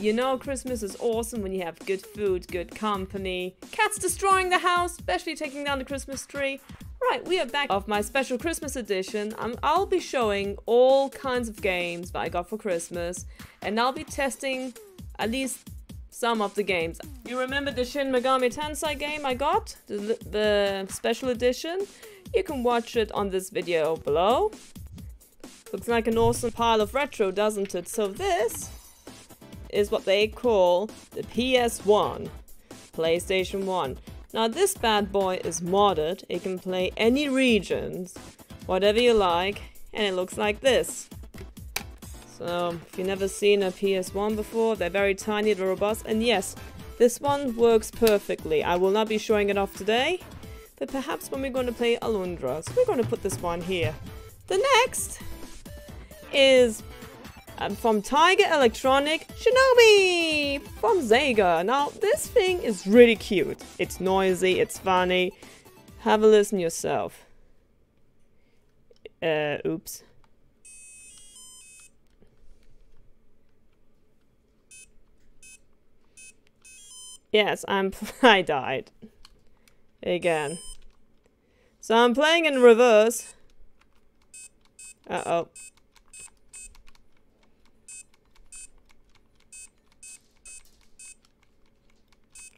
You know Christmas is awesome when you have good food, good company. Cats destroying the house, especially taking down the Christmas tree. Right, we are back of my special Christmas edition. I'll be showing all kinds of games that I got for Christmas, and I'll be testing at least some of the games. You remember the Shin Megami Tensei game I got? The special edition? You can watch it on this video below. Looks like an awesome pile of retro, doesn't it? So this is what they call the PS1, PlayStation 1. Now this bad boy is modded. It can play any regions, whatever you like, and it looks like this. So if you've never seen a PS1 before, they're very tiny, they're robust, and yes, this one works perfectly. I will not be showing it off today, but perhaps when we're going to play Alundra. So we're going to put this one here. The next is from Tiger Electronic Shinobi from Sega. Now this thing is really cute. It's noisy, it's funny. Have a listen yourself. Oops. Yes, I died. Again. So I'm playing in reverse. Uh-oh.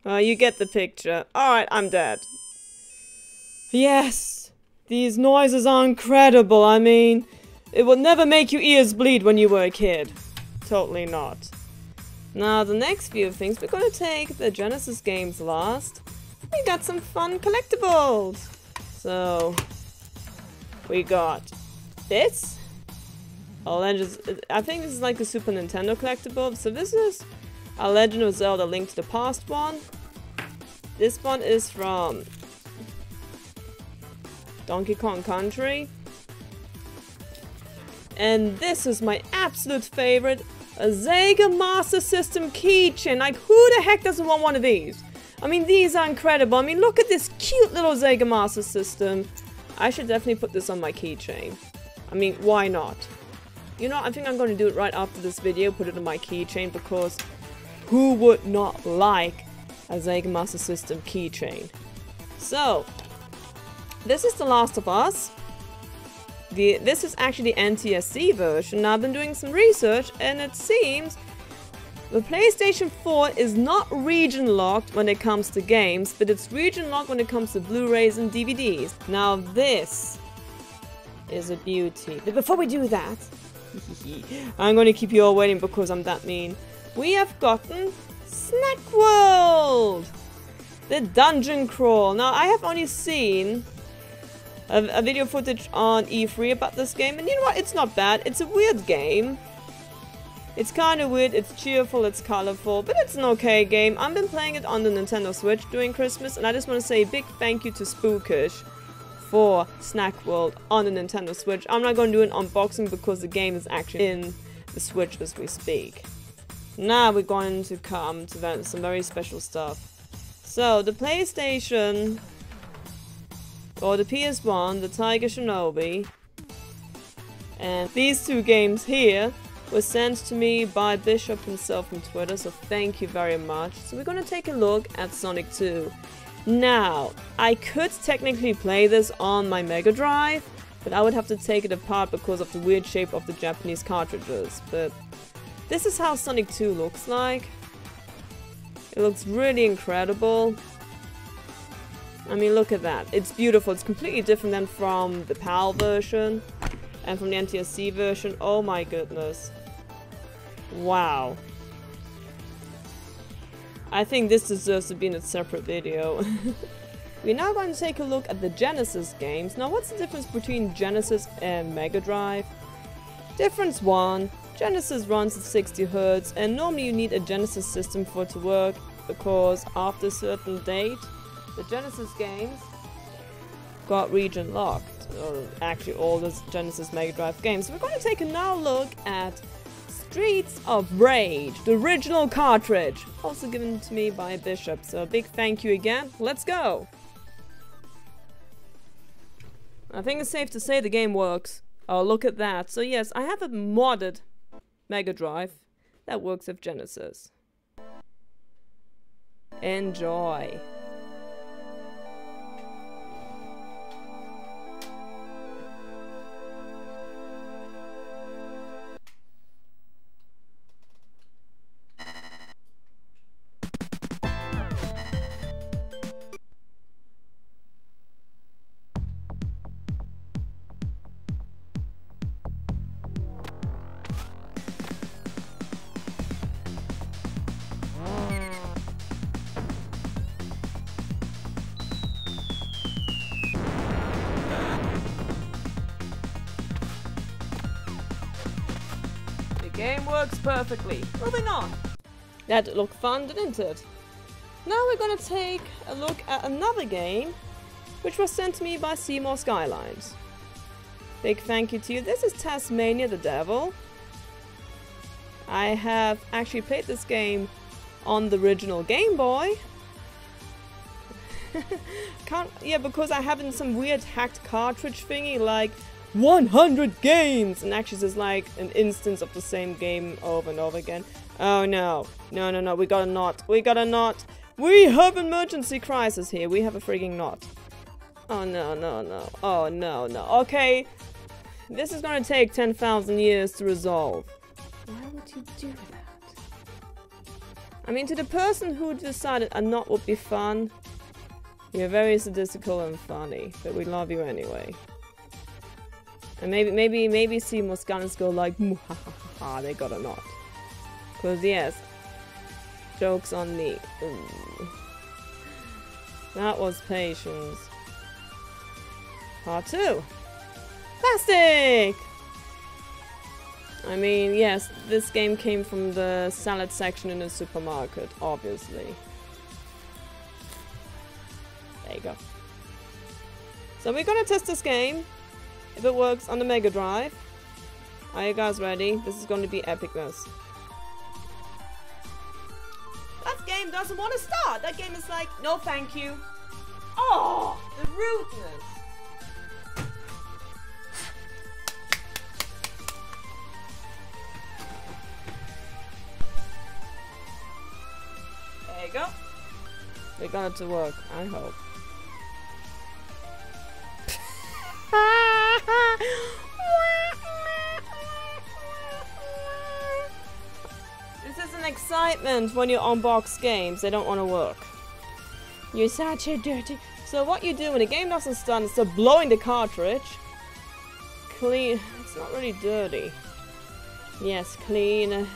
Well, you get the picture. Alright, I'm dead. Yes! These noises are incredible, I mean... It will never make your ears bleed when you were a kid. Totally not. Now, the next few things, we're gonna take the Genesis games last. We got some fun collectibles! So... we got... this? Oh, I think this is like a Super Nintendo collectible, so this is... a Legend of Zelda Link to the Past one. This one is from Donkey Kong Country. And this is my absolute favorite, a Sega Master System keychain. Like, who the heck doesn't want one of these? I mean, these are incredible. I mean, look at this cute little Sega Master System. I should definitely put this on my keychain. I mean, why not? You know, I think I'm going to do it right after this video, put it on my keychain, because... who would not like a Sega Master System keychain? So, this is The Last of Us. This is actually the NTSC version. Now, I've been doing some research, and it seems the PlayStation 4 is not region locked when it comes to games, but it's region locked when it comes to Blu-rays and DVDs. Now, this is a beauty. But before we do that, I'm going to keep you all waiting because I'm that mean. We have gotten Snack World the Dungeon Crawl. Now, I have only seen a video footage on E3 about this game, and you know what? It's not bad. It's a weird game. It's kind of weird, it's cheerful, it's colorful, but it's an okay game. I've been playing it on the Nintendo Switch during Christmas, and I just want to say a big thank you to Spookish for Snack World on the Nintendo Switch. I'm not going to do an unboxing because the game is actually in the Switch as we speak. Now we're going to come to some very special stuff. So, the PlayStation, or the PS1, the Tiger Shinobi, and these two games here were sent to me by Bishop himself on Twitter, so thank you very much. So we're going to take a look at Sonic 2. Now, I could technically play this on my Mega Drive, but I would have to take it apart because of the weird shape of the Japanese cartridges, but... this is how Sonic 2 looks like. It looks really incredible. I mean, look at that. It's beautiful. It's completely different than from the PAL version and from the NTSC version. Oh my goodness. Wow. I think this deserves to be in a separate video. We're now going to take a look at the Genesis games. Now, what's the difference between Genesis and Mega Drive? Difference 1. Genesis runs at 60 Hz, and normally you need a Genesis system for it to work, because after a certain date the Genesis games got region locked, or actually all the Genesis Mega Drive games. So we're going to take a now look at Streets of Rage, the original cartridge, also given to me by Bishop, so a big thank you again. Let's go! I think it's safe to say the game works. Oh, look at that. So yes, I have a modded Mega Drive. that works of Genesis. Enjoy! Perfectly. Moving on. That looked fun, didn't it? Now we're gonna take a look at another game, which was sent to me by Seymour Skylines. Big thank you to you. This is Tasmania the Devil. I have actually played this game on the original Game Boy. Yeah, because I have in some weird hacked cartridge thingy like 100 games, and actually this is like an instance of the same game over and over again. Oh no, no, no, no, we got a knot, we got a knot. We have an emergency crisis here, we have a frigging knot. Oh no, no, no, oh no, no, okay. This is gonna take 10,000 years to resolve. Why would you do that? I mean, to the person who decided a knot would be fun, you're very sadistical and funny, but we love you anyway. And maybe Seymour Skylines go like, ha ha ha, they got a knot. Cause yes, jokes on me. Ooh. That was patience. Part 2. Plastic! I mean, yes, this game came from the salad section in a supermarket, obviously. There you go. So we're gonna test this game. If it works on the Mega Drive. Are you guys ready? This is going to be epicness. That game doesn't want to start. That game is like, no thank you. Oh, the rudeness. There you go. We got it to work, I hope. This is an excitement when you unbox games, they don't want to work. You're such a dirty... So what you do when a game doesn't start is start blowing the cartridge. Clean... It's not really dirty. Yes, clean it.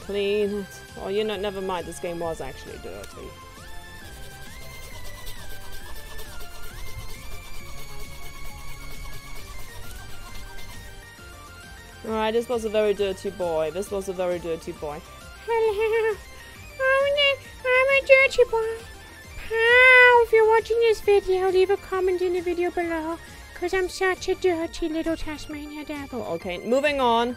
Clean it. Oh, you know, never mind, this game was actually dirty. Alright, this was a very dirty boy. This was a very dirty boy. Hello, I'm a dirty boy. Pow, if you're watching this video, leave a comment in the video below, because I'm such a dirty little Tasmania devil. Okay, moving on.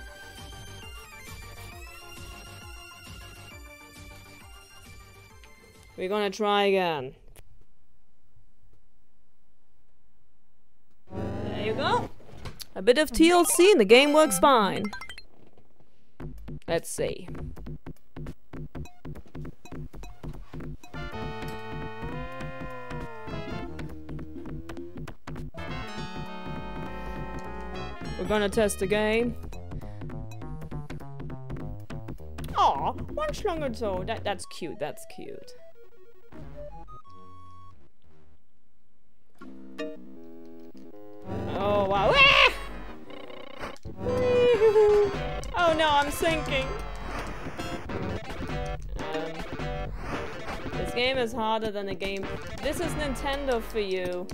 We're gonna try again. There you go. A bit of TLC and the game works fine. Let's see. We're gonna test the game. Aw, one schlong or so. That's cute, that's cute. Oh, wow. Oh no, I'm sinking. This game is harder than a game. This is Nintendo for you.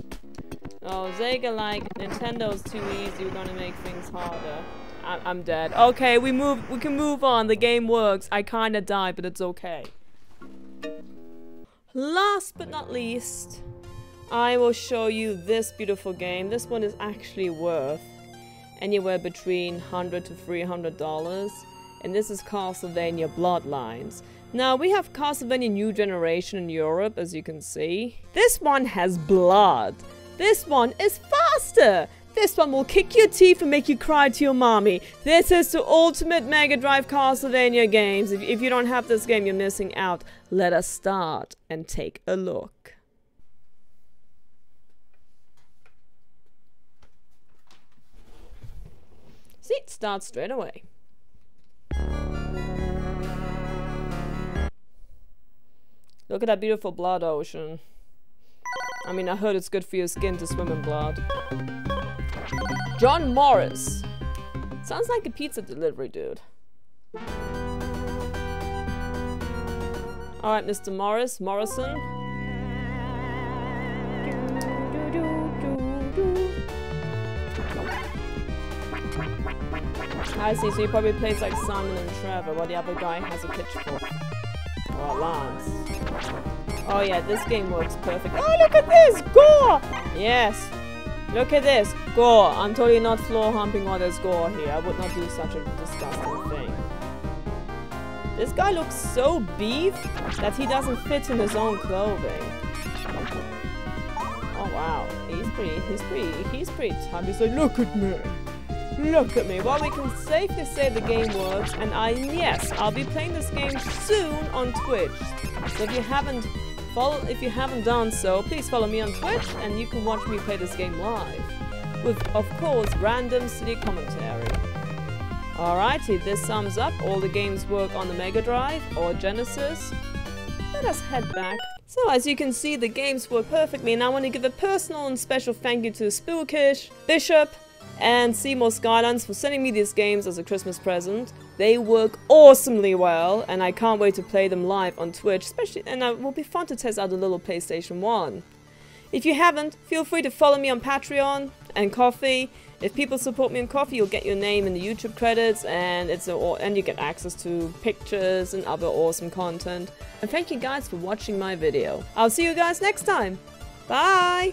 Oh, Sega, like, Nintendo's too easy. We're gonna make things harder. I'm dead. Okay, we can move on. The game works. I kinda died, but it's okay. Last but not least, I will show you this beautiful game. This one is actually worth anywhere between $100 to $300, and this is Castlevania Bloodlines. Now, we have Castlevania New Generation in Europe, as you can see. This one has blood. This one is faster. This one will kick your teeth and make you cry to your mommy. This is the ultimate Mega Drive Castlevania games. If you don't have this game, you're missing out. Let us start and take a look. See, it starts straight away. Look at that beautiful blood ocean. I mean, I heard it's good for your skin to swim in blood. John Morris. Sounds like a pizza delivery dude. Alright, Mr. Morris. Morrison. I see, so he probably plays like Simon and Trevor while the other guy has a pitchfork. Or Lance. Oh yeah, this game works perfect. Oh, look at this! Gore! Yes! Look at this! Gore! I'm totally not floor humping while there's gore here. I would not do such a disgusting thing. This guy looks so beefed that he doesn't fit in his own clothing. Oh wow. He's pretty tough. He's like, look at me! Look at me. Well, we can safely say the game works, and I'll be playing this game soon on Twitch. So if you haven't done so, please follow me on Twitch and you can watch me play this game live. With, of course, random silly commentary. Alrighty, this sums up all the games work on the Mega Drive or Genesis. Let us head back. So as you can see, the games work perfectly, and I want to give a personal and special thank you to Spookish, Bishop, and Seymour Skylines for sending me these games as a Christmas present. They work awesomely well, and I can't wait to play them live on Twitch, especially, and it will be fun to test out a little PlayStation 1. If you haven't, feel free to follow me on Patreon and Ko-fi. If people support me on Ko-fi, you'll get your name in the YouTube credits, and you get access to pictures and other awesome content. And thank you guys for watching my video. I'll see you guys next time. Bye!